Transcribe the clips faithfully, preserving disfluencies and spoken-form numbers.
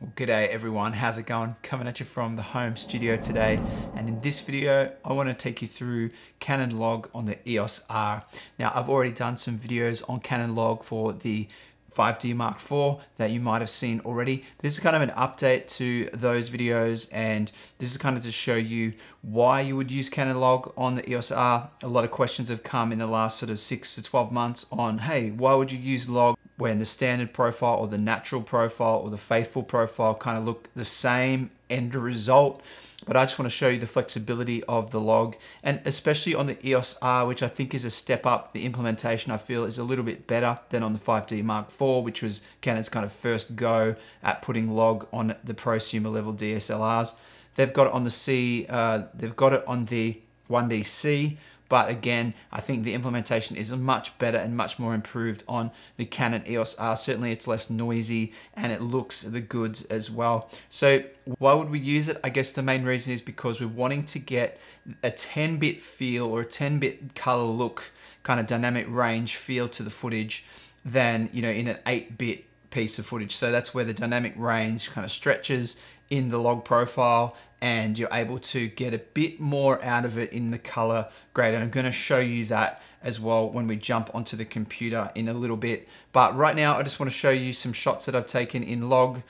Well, g'day everyone, how's it going? Coming at you from the home studio today, and in this video I want to take you through Canon Log on the E O S R. Now I've already done some videos on Canon Log for the five D Mark four that you might have seen already. This is kind of an update to those videos, and this is kind of to show you why you would use Canon Log on the E O S R. A lot of questions have come in the last sort of six to twelve months on, hey, why would you use Log when the standard profile or the natural profile or the faithful profile kind of look the same end result? But I just want to show you the flexibility of the Log, and especially on the E O S R, which I think is a step up. The implementation I feel is a little bit better than on the five D Mark four, which was Canon's kind of first go at putting Log on the prosumer level D S L Rs. They've got it on the C, uh, they've got it on the one D C, but again, I think the implementation is much better and much more improved on the Canon E O S R. Certainly it's less noisy and it looks the goods as well. So why would we use it? I guess the main reason is because we're wanting to get a ten bit feel or a ten bit color look, kind of dynamic range feel to the footage than, you know, in an eight bit piece of footage. So that's where the dynamic range kind of stretches in the Log profile, and you're able to get a bit more out of it in the color grade. And I'm going to show you that as well when we jump onto the computer in a little bit. But right now I just want to show you some shots that I've taken in Log.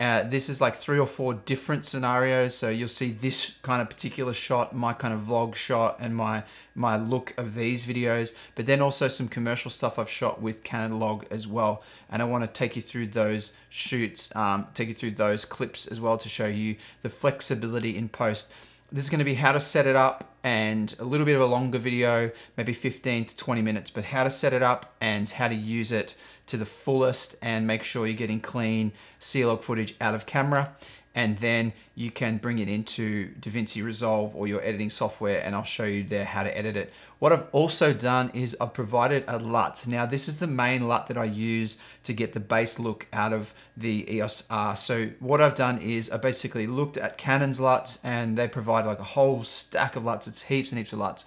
Uh, this is like three or four different scenarios. So you'll see this kind of particular shot, my kind of vlog shot, and my, my look of these videos, but then also some commercial stuff I've shot with Canon Log as well. And I want to take you through those shoots, um, take you through those clips as well to show you the flexibility in post. This is going to be how to set it up, and a little bit of a longer video, maybe fifteen to twenty minutes, but how to set it up and how to use it to the fullest and make sure you're getting clean C-Log footage out of camera. And then you can bring it into DaVinci Resolve or your editing software, and I'll show you there how to edit it. What I've also done is I've provided a L U T. Now this is the main L U T that I use to get the base look out of the E O S R. So what I've done is I basically looked at Canon's L U Ts, and they provide like a whole stack of L U Ts. It's heaps and heaps of L U Ts.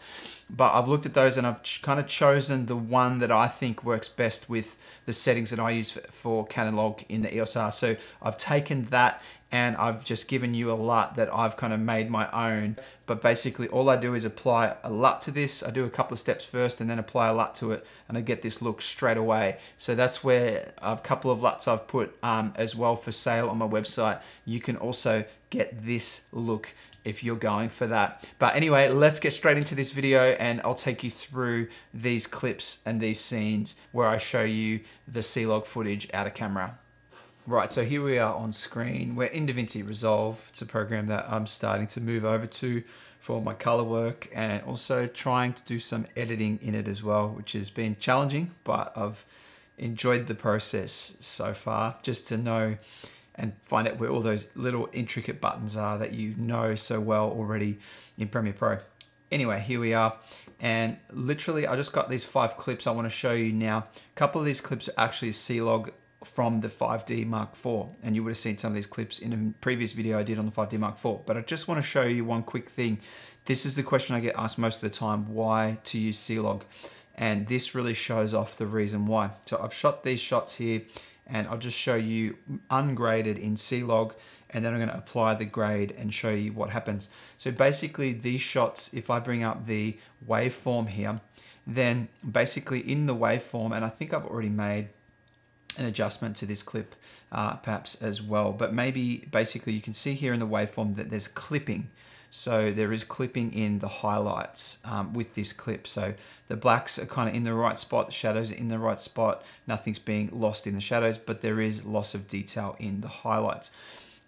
But I've looked at those and I've kind of chosen the one that I think works best with the settings that I use for, for Canon Log in the E O S R. So I've taken that and I've just given you a L U T that I've kind of made my own. But basically all I do is apply a L U T to this. I do a couple of steps first and then apply a L U T to it, and I get this look straight away. So that's where a couple of L U Ts I've put um, as well for sale on my website. You can also get this look if you're going for that. But anyway, let's get straight into this video, and I'll take you through these clips and these scenes where I show you the C-Log footage out of camera. Right, so here we are on screen. We're in DaVinci Resolve. It's a program that I'm starting to move over to for my color work, and also trying to do some editing in it as well, which has been challenging, but I've enjoyed the process so far, just to know and find out where all those little intricate buttons are that you know so well already in Premiere Pro. Anyway, here we are, and literally I just got these five clips I want to show you now. A couple of these clips are actually C-Log from the five D Mark four, and you would have seen some of these clips in a previous video I did on the five D Mark four, but I just want to show you one quick thing. This is the question I get asked most of the time, why to use C-Log, and this really shows off the reason why. So I've shot these shots here, and I'll just show you ungraded in C-Log, and then I'm going to apply the grade and show you what happens. So basically these shots, if I bring up the waveform here, then basically in the waveform, and I think I've already made an adjustment to this clip uh, perhaps as well, but maybe basically you can see here in the waveform that there's clipping. So there is clipping in the highlights um, with this clip. So the blacks are kind of in the right spot, the shadows are in the right spot, nothing's being lost in the shadows, but there is loss of detail in the highlights.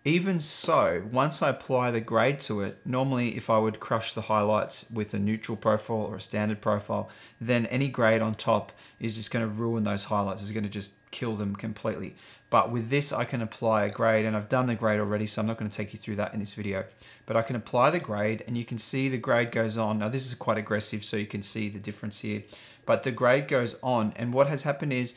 Even so, once I apply the grade to it, normally if I would crush the highlights with a neutral profile or a standard profile, then any grade on top is just going to ruin those highlights. It's going to just kill them completely. But with this, I can apply a grade, and I've done the grade already, so I'm not going to take you through that in this video. But I can apply the grade, and you can see the grade goes on. Now this is quite aggressive, so you can see the difference here. But the grade goes on, and what has happened is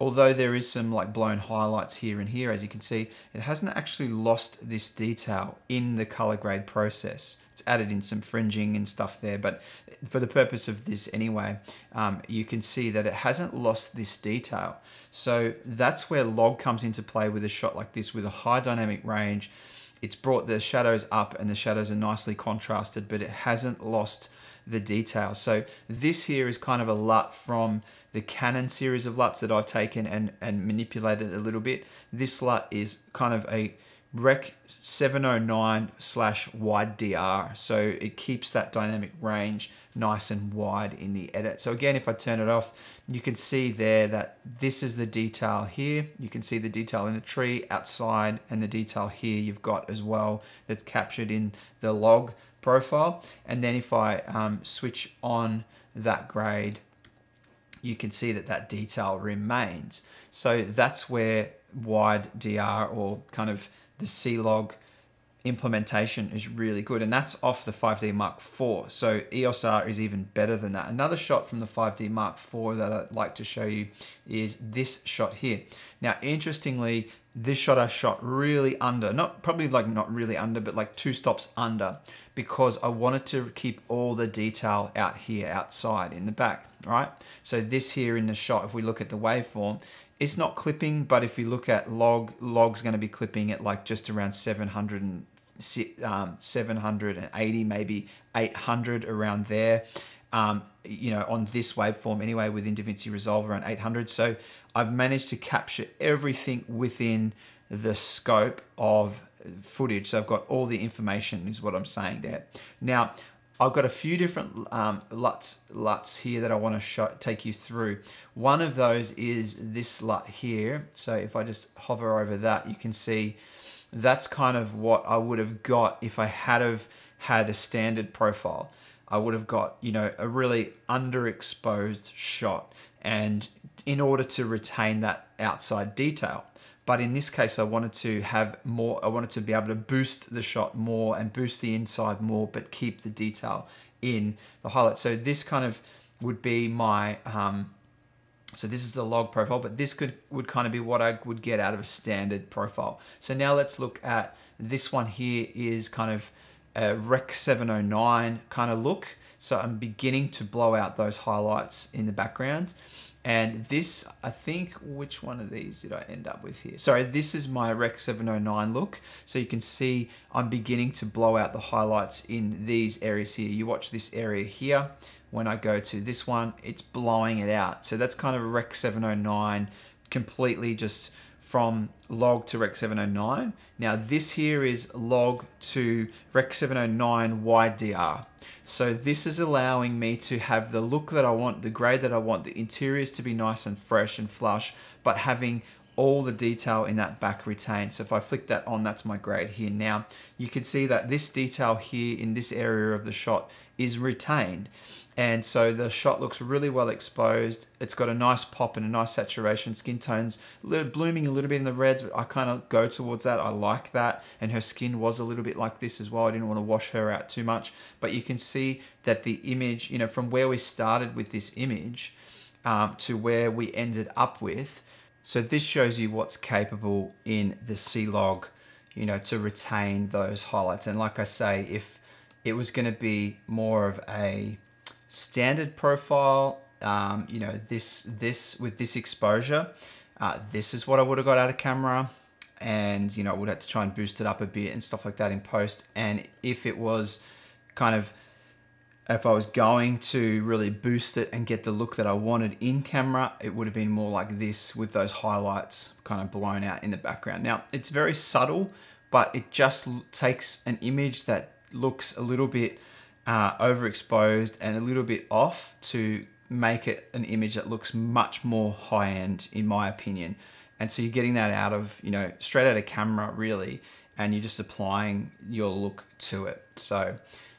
Although there is some like blown highlights here and here, as you can see, it hasn't actually lost this detail in the color grade process. It's added in some fringing and stuff there, but for the purpose of this anyway, um, you can see that it hasn't lost this detail. So that's where Log comes into play with a shot like this with a high dynamic range. It's brought the shadows up and the shadows are nicely contrasted, but it hasn't lost the detail. So this here is kind of a LUT from the Canon series of LUTs that I've taken and, and manipulated a little bit. This LUT is kind of a Rec seven oh nine slash wide D R. So it keeps that dynamic range nice and wide in the edit. So again, if I turn it off, you can see there that this is the detail here. You can see the detail in the tree outside and the detail here you've got as well that's captured in the Log profile. And then if I um, switch on that grade, you can see that that detail remains. So that's where wide D R or kind of the C-Log implementation is really good, and that's off the five D Mark four. So E O S R is even better than that. Another shot from the five D Mark four that I'd like to show you is this shot here. Now, interestingly, this shot I shot really under, not probably like not really under, but like two stops under, because I wanted to keep all the detail out here outside in the back, right? So this here in the shot, if we look at the waveform, it's not clipping, but if you look at log, log's going to be clipping at like just around seven hundred and, um, seven eighty, maybe eight hundred around there. Um, you know, on this waveform anyway, within DaVinci Resolve around eight hundred. So I've managed to capture everything within the scope of footage. So I've got all the information is what I'm saying there. Now, I've got a few different um, LUTs, LUTs here that I want to show, take you through. One of those is this LUT here. So if I just hover over that, you can see that's kind of what I would have got if I had have had a standard profile. I would have got, you know, a really underexposed shot, and in order to retain that outside detail. But in this case, I wanted to have more, I wanted to be able to boost the shot more and boost the inside more, but keep the detail in the highlight. So this kind of would be my, um, so this is the log profile, but this could would kind of be what I would get out of a standard profile. So now let's look at this one here is kind of a Rec seven oh nine kind of look. So I'm beginning to blow out those highlights in the background. And this, I think, which one of these did I end up with here? Sorry, this is my Rec seven oh nine look. So you can see I'm beginning to blow out the highlights in these areas here. You watch this area here. When I go to this one, it's blowing it out. So that's kind of a Rec seven oh nine, completely just from log to Rec seven oh nine. Now this here is log to Rec seven oh nine wide D R. So this is allowing me to have the look that I want, the grade that I want, the interiors to be nice and fresh and flush, but having all the detail in that back retained. So if I flick that on, that's my grade here. Now you can see that this detail here in this area of the shot is retained. And so the shot looks really well exposed. It's got a nice pop and a nice saturation, skin tones, blooming a little bit in the reds, but I kind of go towards that. I like that. And her skin was a little bit like this as well. I didn't want to wash her out too much, but you can see that the image, you know, from where we started with this image um, to where we ended up with. So this shows you what's capable in the C-Log, you know, to retain those highlights. And like I say, if it was going to be more of a standard profile, um, you know, this this with this exposure, uh, this is what I would have got out of camera, and you know, I would have to try and boost it up a bit and stuff like that in post. And if it was kind of, if I was going to really boost it and get the look that I wanted in camera, it would have been more like this with those highlights kind of blown out in the background. Now it's very subtle, but it just takes an image that looks a little bit Uh, overexposed and a little bit off to make it an image that looks much more high-end, in my opinion. And so you're getting that out of, you know, straight out of camera really, and you're just applying your look to it. So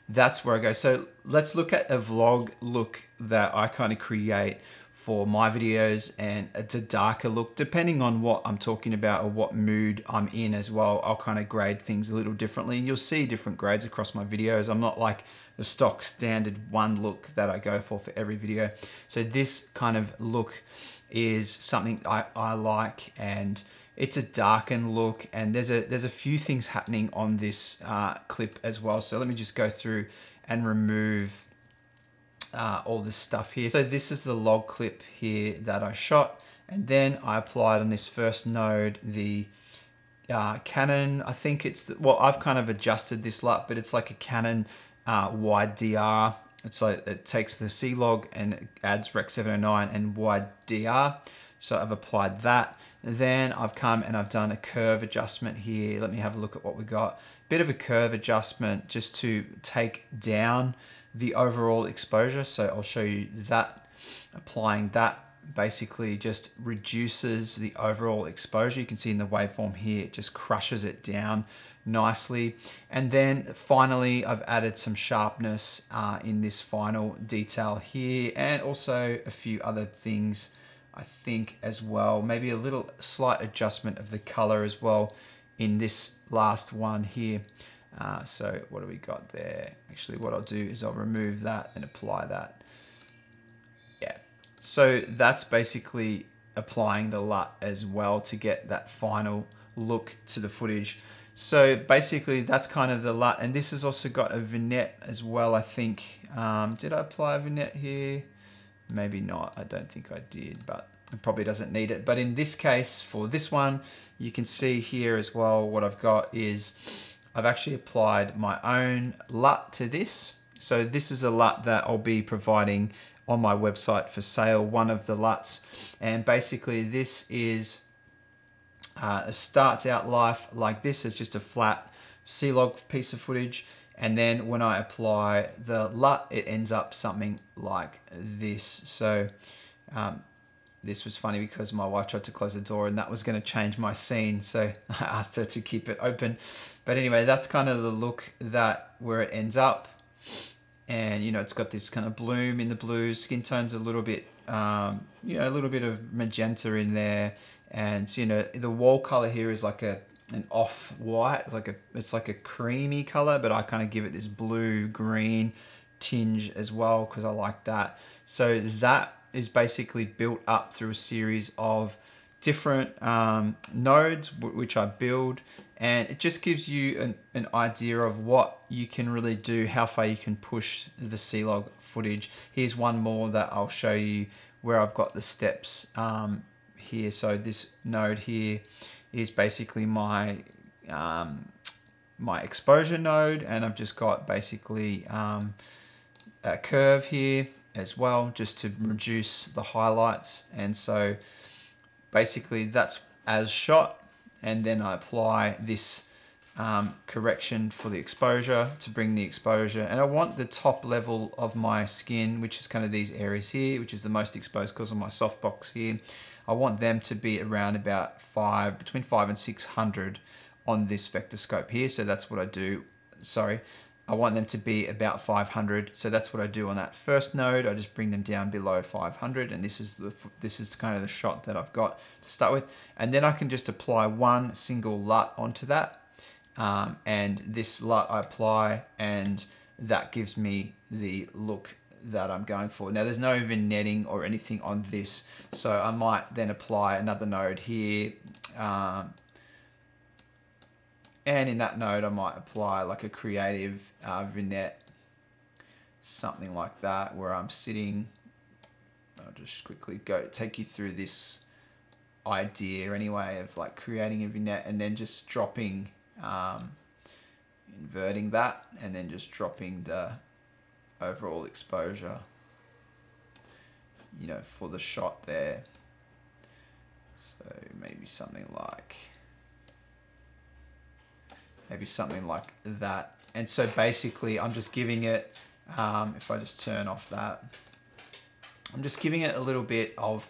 that's where I go. So let's look at a vlog look that I kind of create for my videos, and it's a darker look depending on what I'm talking about or what mood I'm in as well. I'll kind of grade things a little differently, and you'll see different grades across my videos. I'm not like the stock standard one look that I go for for every video. So this kind of look is something I, I like, and it's a darkened look, and there's a there's a few things happening on this uh, clip as well. So let me just go through and remove uh, all this stuff here. So this is the log clip here that I shot, and then I applied on this first node the uh, Canon, I think it's, the, well, I've kind of adjusted this up, but it's like a Canon uh, wide D R. It's like it takes the C-Log and it adds Rec seven oh nine and wide D R. So I've applied that. Then I've come and I've done a curve adjustment here. Let me have a look at what we got. Bit of a curve adjustment just to take down the overall exposure. So I'll show you that. Applying that basically just reduces the overall exposure. You can see in the waveform here, it just crushes it down nicely. And then finally, I've added some sharpness uh, in this final detail here, and also a few other things I think as well, maybe a little slight adjustment of the color as well in this last one here. Uh, so what do we got there? Actually, what I'll do is I'll remove that and apply that. Yeah, so that's basically applying the L U T as well to get that final look to the footage. So basically that's kind of the L U T, and this has also got a vignette as well, I think. Um, did I apply a vignette here? Maybe not, I don't think I did, but it probably doesn't need it. But in this case, for this one, you can see here as well, what I've got is I've actually applied my own L U T to this. So this is a L U T that I'll be providing on my website for sale, one of the L U Ts. And basically this is, uh, it starts out life like this, it's just a flat C-Log piece of footage. And then when I apply the L U T, it ends up something like this. So um, this was funny because my wife tried to close the door and that was going to change my scene. So I asked her to keep it open. But anyway, that's kind of the look that where it ends up. And, you know, it's got this kind of bloom in the blues, skin tones a little bit, um, you know, a little bit of magenta in there. And, you know, the wall color here is like a, an off-white, like a, it's like a creamy color, but I kind of give it this blue-green tinge as well because I like that. So that is basically built up through a series of different um, nodes which I build, and it just gives you an, an idea of what you can really do, how far you can push the C-Log footage. Here's one more that I'll show you where I've got the steps um, here. So this node here is basically my um, my exposure node, and I've just got basically um, a curve here as well, just to reduce the highlights. And so basically that's as shot, and then I apply this um, correction for the exposure to bring the exposure. And I want the top level of my skin, which is kind of these areas here, which is the most exposed because of my softbox here. I want them to be around about five, between five and six hundred on this vector scope here. So that's what I do. Sorry, I want them to be about five hundred. So that's what I do on that first node. I just bring them down below five hundred. And this is the, this is kind of the shot that I've got to start with. And then I can just apply one single L U T onto that. Um, and this L U T I apply, and that gives me the look that I'm going for. Now there's no vignetting or anything on this, so I might then apply another node here, um, and in that node I might apply like a creative uh, vignette, something like that, where I'm sitting. I'll just quickly go take you through this idea anyway of like creating a vignette and then just dropping, um, inverting that, and then just dropping the overall exposure, you know, for the shot there. So maybe something like, maybe something like that. And so basically I'm just giving it, um, if I just turn off that, I'm just giving it a little bit of,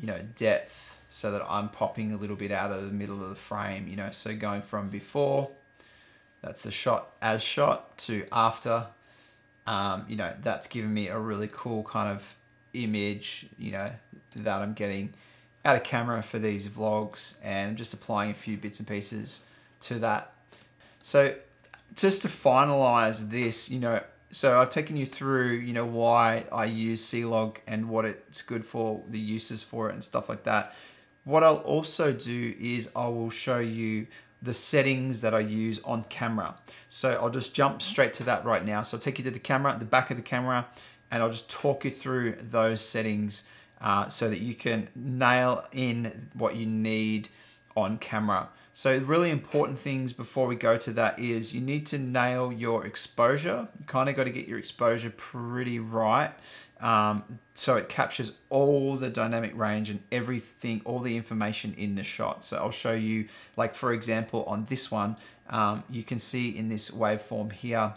you know, depth, so that I'm popping a little bit out of the middle of the frame, you know, so going from before, that's the shot as shot, to after. Um, you know, that's given me a really cool kind of image, you know, that I'm getting out of camera for these vlogs, and just applying a few bits and pieces to that. So just to finalize this, you know, so I've taken you through, you know, why I use C-Log and what it's good for, the uses for it and stuff like that. What I'll also do is I will show you the settings that I use on camera. So I'll just jump straight to that right now. So I'll take you to the camera, the back of the camera, and I'll just talk you through those settings uh, so that you can nail in what you need on camera. So really important things before we go to that is you need to nail your exposure. You kind of got to get your exposure pretty right. Um, so it captures all the dynamic range and everything, all the information in the shot. So I'll show you, like for example, on this one, um, you can see in this waveform here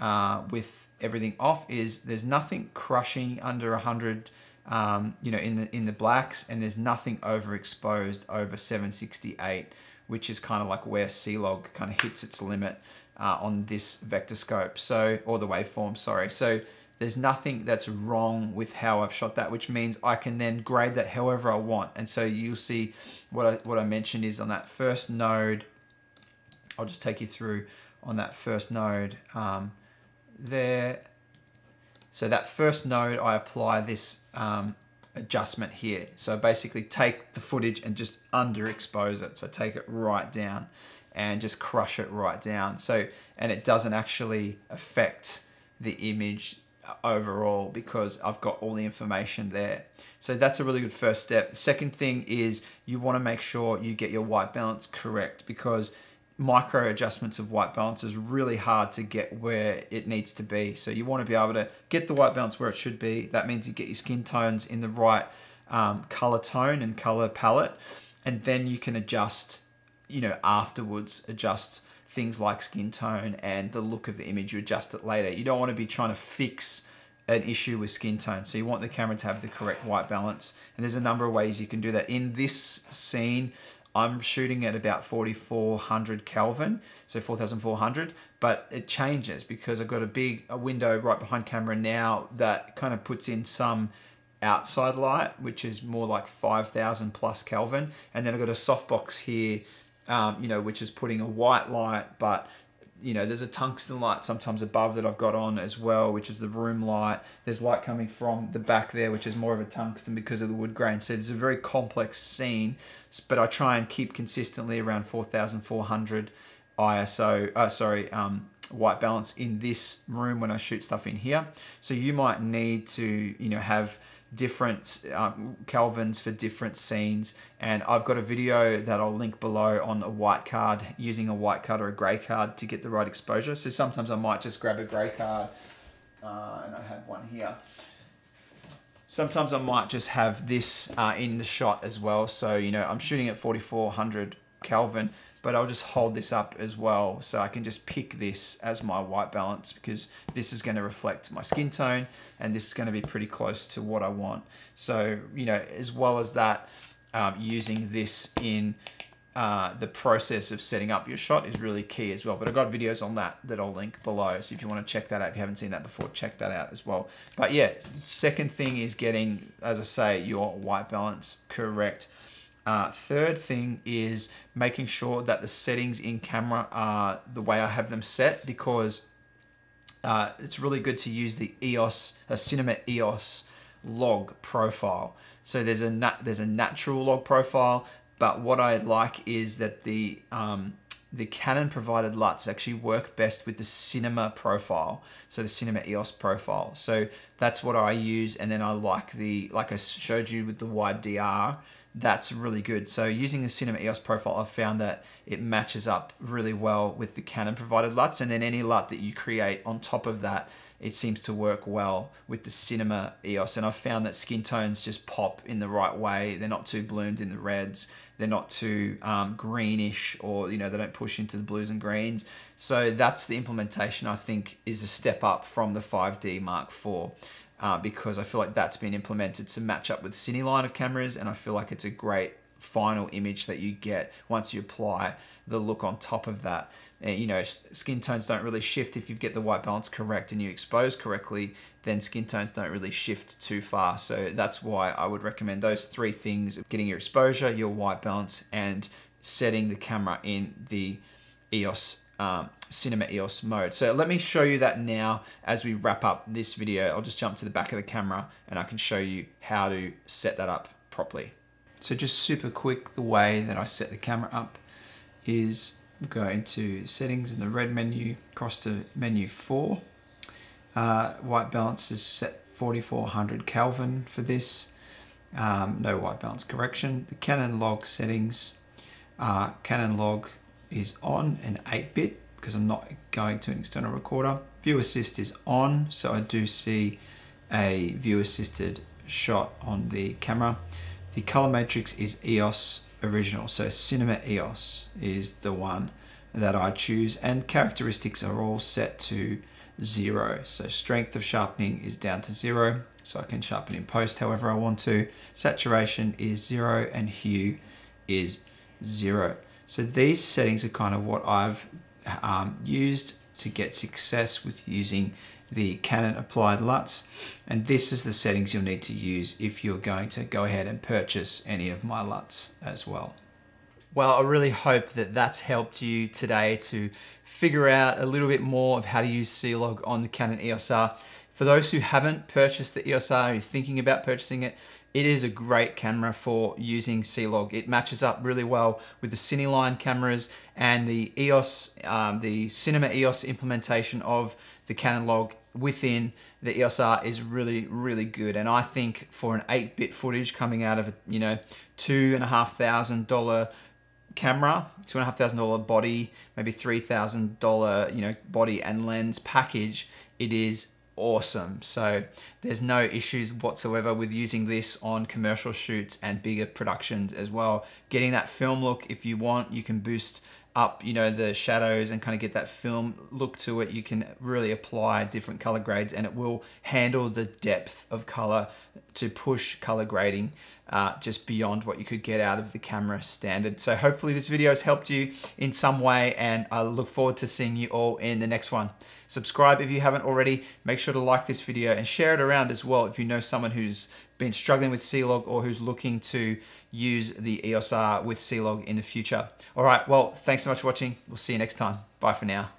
uh, with everything off is there's nothing crushing under one hundred, um, you know, in the, in the blacks, and there's nothing overexposed over seven sixty-eight, which is kind of like where C-Log kind of hits its limit uh, on this vector scope. So, or the waveform, sorry. So there's nothing that's wrong with how I've shot that, which means I can then grade that however I want. And so you'll see what I, what I mentioned is on that first node, I'll just take you through on that first node um, there. So that first node, I apply this um, adjustment here. So basically take the footage and just underexpose it. So take it right down and just crush it right down. So, and it doesn't actually affect the image overall because I've got all the information there. So that's a really good first step. The second thing is you want to make sure you get your white balance correct, because micro adjustments of white balance is really hard to get where it needs to be. So you want to be able to get the white balance where it should be. That means you get your skin tones in the right um, color tone and color palette, and then you can adjust, you know, afterwards adjust things like skin tone and the look of the image. You adjust it later. You don't want to be trying to fix an issue with skin tone. So you want the camera to have the correct white balance. And there's a number of ways you can do that. In this scene, I'm shooting at about forty-four hundred Kelvin, so four thousand four hundred, but it changes because I've got a big a window right behind camera now that kind of puts in some outside light, which is more like five thousand plus Kelvin. And then I've got a softbox here, Um, you know, which is putting a white light, but you know, there's a tungsten light sometimes above that I've got on as well, which is the room light. There's light coming from the back there, which is more of a tungsten because of the wood grain. So it's a very complex scene, but I try and keep consistently around four thousand four hundred I S O, uh, sorry, um, white balance in this room when I shoot stuff in here. So you might need to, you know, have different um, Kelvins for different scenes. And I've got a video that I'll link below on a white card, using a white card or a gray card to get the right exposure. So sometimes I might just grab a gray card, uh, and I have one here. Sometimes I might just have this uh, in the shot as well. So, you know, I'm shooting at forty-four hundred Kelvin, but I'll just hold this up as well. So I can just pick this as my white balance, because this is going to reflect my skin tone and this is going to be pretty close to what I want. So, you know, as well as that, um, using this in uh, the process of setting up your shot is really key as well. But I've got videos on that that I'll link below. So if you want to check that out, if you haven't seen that before, check that out as well. But yeah, second thing is getting, as I say, your white balance correct. Uh, third thing is making sure that the settings in camera are the way I have them set, because uh, it's really good to use the E O S, a Cinema E O S log profile. So there's a nat there's a natural log profile, but what I like is that the um, the Canon provided LUTs actually work best with the Cinema profile. So the Cinema E O S profile. So that's what I use, and then I like the like I showed you with the wide D R. That's really good. So using the Cinema E O S profile, I've found that it matches up really well with the Canon provided LUTs, and then any LUT that you create on top of that, it seems to work well with the Cinema E O S. And I've found that skin tones just pop in the right way. They're not too bloomed in the reds. They're not too um, greenish, or, you know, they don't push into the blues and greens. So that's the implementation, I think, is a step up from the five D Mark four. Uh, because I feel like that's been implemented to match up with Cine line of cameras, and I feel like it's a great final image that you get once you apply the look on top of that. And you know, skin tones don't really shift if you get the white balance correct and you expose correctly, then skin tones don't really shift too far. So that's why I would recommend those three things: getting your exposure, your white balance, and setting the camera in the E O S um, Cinema E O S mode. So let me show you that now as we wrap up this video. I'll just jump to the back of the camera and I can show you how to set that up properly. So just super quick, the way that I set the camera up is go into settings in the red menu, cross to menu four. Uh, white balance is set forty-four hundred Kelvin for this. Um, no white balance correction. The Canon Log settings, uh, Canon Log is on and eight bit because I'm not going to an external recorder. View assist is on, so I do see a view assisted shot on the camera. The color matrix is E O S original, so Cinema E O S is the one that I choose, and characteristics are all set to zero. So strength of sharpening is down to zero, so I can sharpen in post however I want to. Saturation is zero and hue is zero. So these settings are kind of what I've um, used to get success with using the Canon applied LUTs. And this is the settings you'll need to use if you're going to go ahead and purchase any of my LUTs as well. Well, I really hope that that's helped you today to figure out a little bit more of how to use C-Log on the Canon E O S R. For those who haven't purchased the E O S R, you're thinking about purchasing it, it is a great camera for using C-Log. It matches up really well with the Cineline cameras and the E O S, um, the Cinema E O S implementation of the Canon Log within the E O S R is really, really good. And I think for an eight bit footage coming out of a, you know, two and a half thousand dollar camera, two and a half thousand dollar body, maybe three thousand dollar, you know, body and lens package, it is awesome. So there's no issues whatsoever with using this on commercial shoots and bigger productions as well. Getting that film look, if you want, you can boost up, you know, the shadows and kind of get that film look to it. You can really apply different color grades and it will handle the depth of color to push color grading uh, just beyond what you could get out of the camera standard. So hopefully this video has helped you in some way, and I look forward to seeing you all in the next one. Subscribe if you haven't already. Make sure to like this video and share it around as well if you know someone who's been struggling with C-Log or who's looking to use the E O S R with C-Log in the future. All right, well, thanks so much for watching. We'll see you next time. Bye for now.